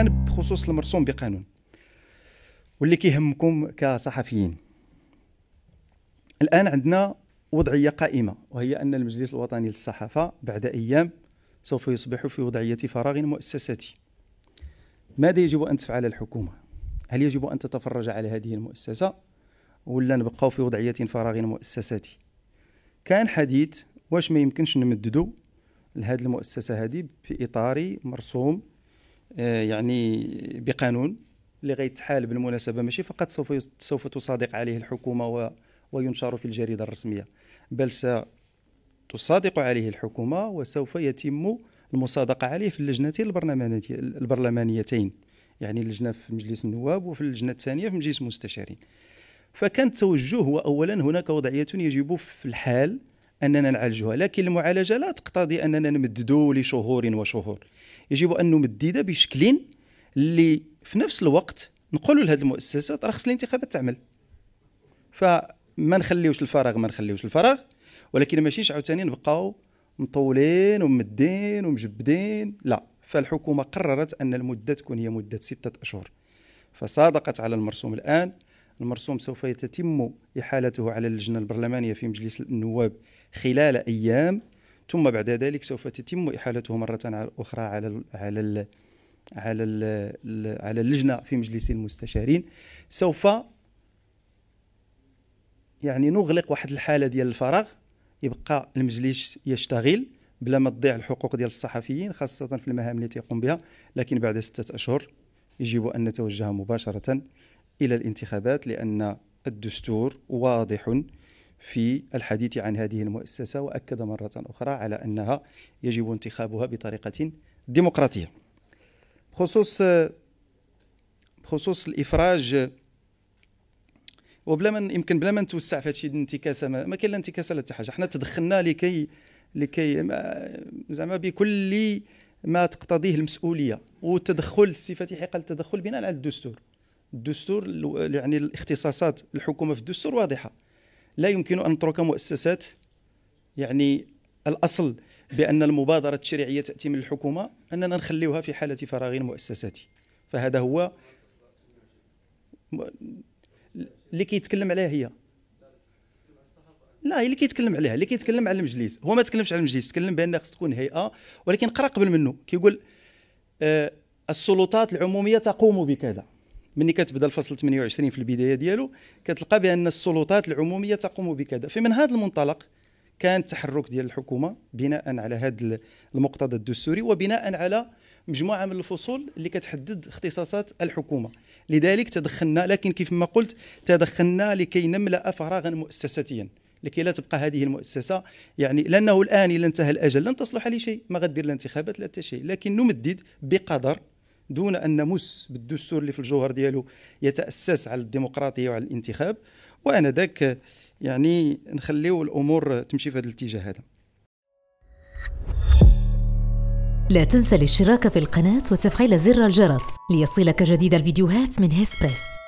الآن بخصوص المرسوم بقانون واللي كيهمكم كصحفيين. الآن عندنا وضعية قائمة، وهي أن المجلس الوطني للصحافة بعد أيام سوف يصبح في وضعية فراغ مؤسساتي. ماذا يجب أن تفعل الحكومة؟ هل يجب أن تتفرج على هذه المؤسسة ولا نبقاو في وضعية فراغ مؤسساتي؟ كان حديث واش ما يمكنش نمددو لهذه المؤسسة هذه في إطار مرسوم يعني بقانون اللي غيتحال بالمناسبة، ماشي فقط سوف تصادق عليه الحكومة وينشر في الجريدة الرسمية، بل ستصادق عليه الحكومة وسوف يتم المصادقة عليه في اللجنتين البرلمانيتين، يعني اللجنة في مجلس النواب وفي اللجنة الثانية في مجلس المستشارين. فكان توجه هو أولا هناك وضعية يجب في الحال أننا نعالجها، لكن المعالجة لا تقتضي أننا نمددو لشهور وشهور، يجب أن نمدد بشكل اللي في نفس الوقت نقولوا لهذه المؤسسة راه خص الانتخابات تعمل، فما نخليوش الفراغ ولكن ماشيش عاوتاني نبقاو مطولين وممدين ومجبدين، لا. فالحكومة قررت أن المدة تكون هي مدة 6 أشهر، فصادقت على المرسوم. الآن المرسوم سوف يتم إحالته على اللجنة البرلمانية في مجلس النواب خلال أيام، ثم بعد ذلك سوف تتم إحالته مرة أخرى على اللجنة في مجلس المستشارين. سوف يعني نغلق واحد الحالة ديال الفراغ، يبقى المجلس يشتغل بلا ما تضيع الحقوق ديال الصحفيين خاصة في المهام التي يقوم بها، لكن بعد 6 أشهر يجب أن نتوجه مباشرة إلى الانتخابات، لأن الدستور واضح في الحديث عن هذه المؤسسة وأكد مرة أخرى على أنها يجب انتخابها بطريقة ديمقراطية. بخصوص الإفراج، بلا ما نتوسع في هادشي الانتكاسة، ما كاين لا انتكاسة لا حتى حاجة. حنا تدخلنا لكي زعما بكل ما تقتضيه المسؤولية، والتدخل السي فتحي قال التدخل بناء على الدستور. الدستور يعني الاختصاصات الحكومة في الدستور واضحة، لا يمكن أن نترك مؤسسات، يعني الأصل بأن المبادرة التشريعية تأتي من الحكومة أننا نخليوها في حالة فراغ مؤسساتي. فهذا هو اللي كيتكلم عليها هي، لا هي اللي كيتكلم عليها، اللي كيتكلم على المجلس هو ما تكلمش على المجلس، تكلم بأن خص تكون هيئة، ولكن قرأ قبل منه كيقول السلطات العمومية تقوم بكذا. مني كتبدا الفصل 28 في البداية ديالو كتلقى بأن السلطات العمومية تقوم بكذا، فمن هذا المنطلق كان التحرك ديال الحكومة بناء على هذا المقتضى الدستوري وبناء على مجموعة من الفصول اللي كتحدد اختصاصات الحكومة. لذلك تدخلنا، لكن كيف ما قلت تدخلنا لكي نملأ فراغا مؤسساتيا، لكي لا تبقى هذه المؤسسة يعني، لأنه الآن إذا انتهى الأجل لن تصلح لشيء، ما غدير لا انتخابات لا حتى شيء، لكن نمدد بقدر دون أن نمس بالدستور اللي في الجوهر ديالو يتأسس على الديمقراطية وعلى الانتخاب، وأنذاك يعني نخليو الأمور تمشي في هذا الاتجاه هذا. لا تنسى الاشتراك في القناة وتفعيل زر الجرس ليصلك جديد الفيديوهات من هسبريس.